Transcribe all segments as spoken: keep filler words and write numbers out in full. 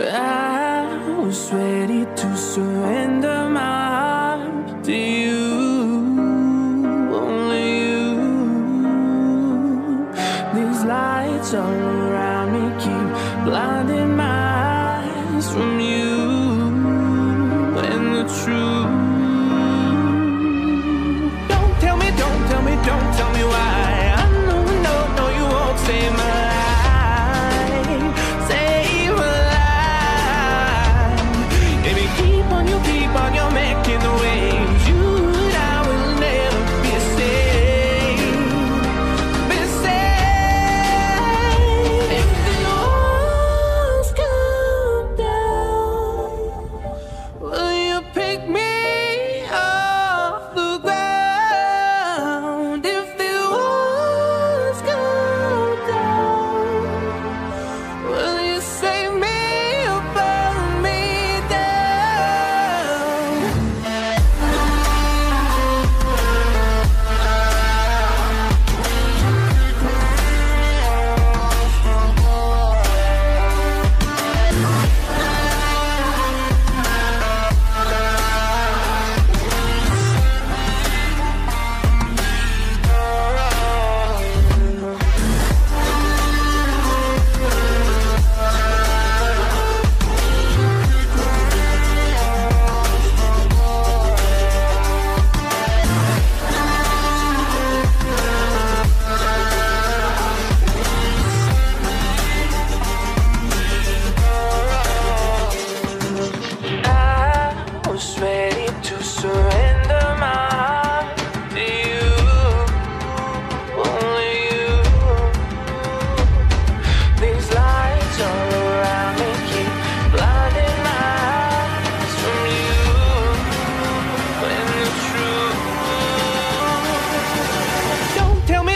I was ready to surrender my heart to you, only you. These lights all around me keep blinding my eyes from you and the truth. Don't tell me, don't tell me, don't tell me why. I know, no, no, you won't save my life.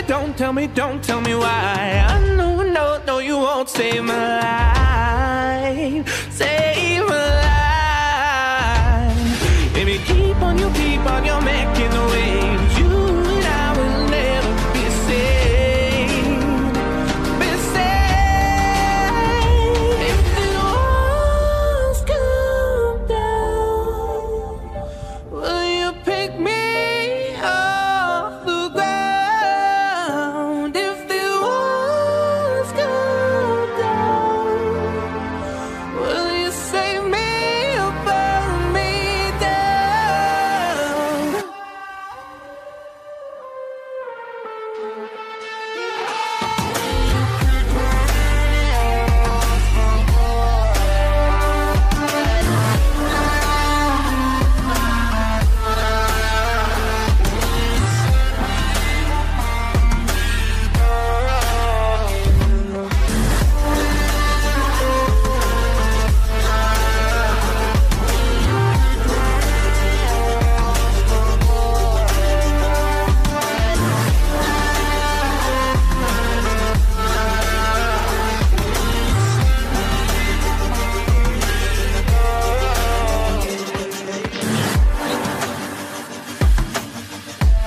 Don't tell me, don't tell me why. I know, no, no, you won't save my life. Save my life. Baby, keep on, you keep on, you're making the waves. You and I will never be saved. Be saved. If the walls come down, will you pick me up?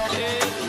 Yeah.